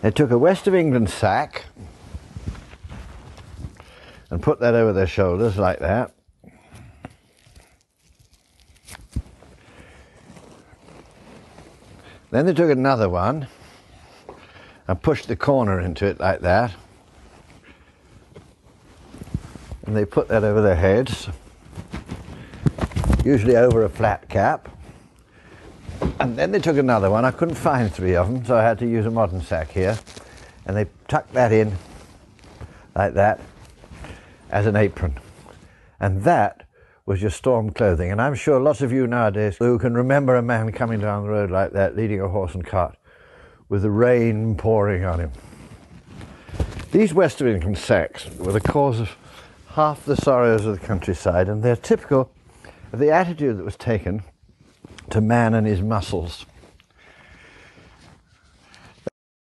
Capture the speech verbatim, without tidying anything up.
They took a West of England sack and put that over their shoulders like that. Then they took another one and pushed the corner into it like that. And they put that over their heads, usually over a flat cap. And then they took another one. I couldn't find three of them, so I had to use a modern sack here. And they tucked that in like that as an apron. And that was your storm clothing. And I'm sure lots of you nowadays who can remember a man coming down the road like that, leading a horse and cart with the rain pouring on him. These West of England sacks were the cause of half the sorrows of the countryside, and they're typical of the attitude that was taken to man and his muscles.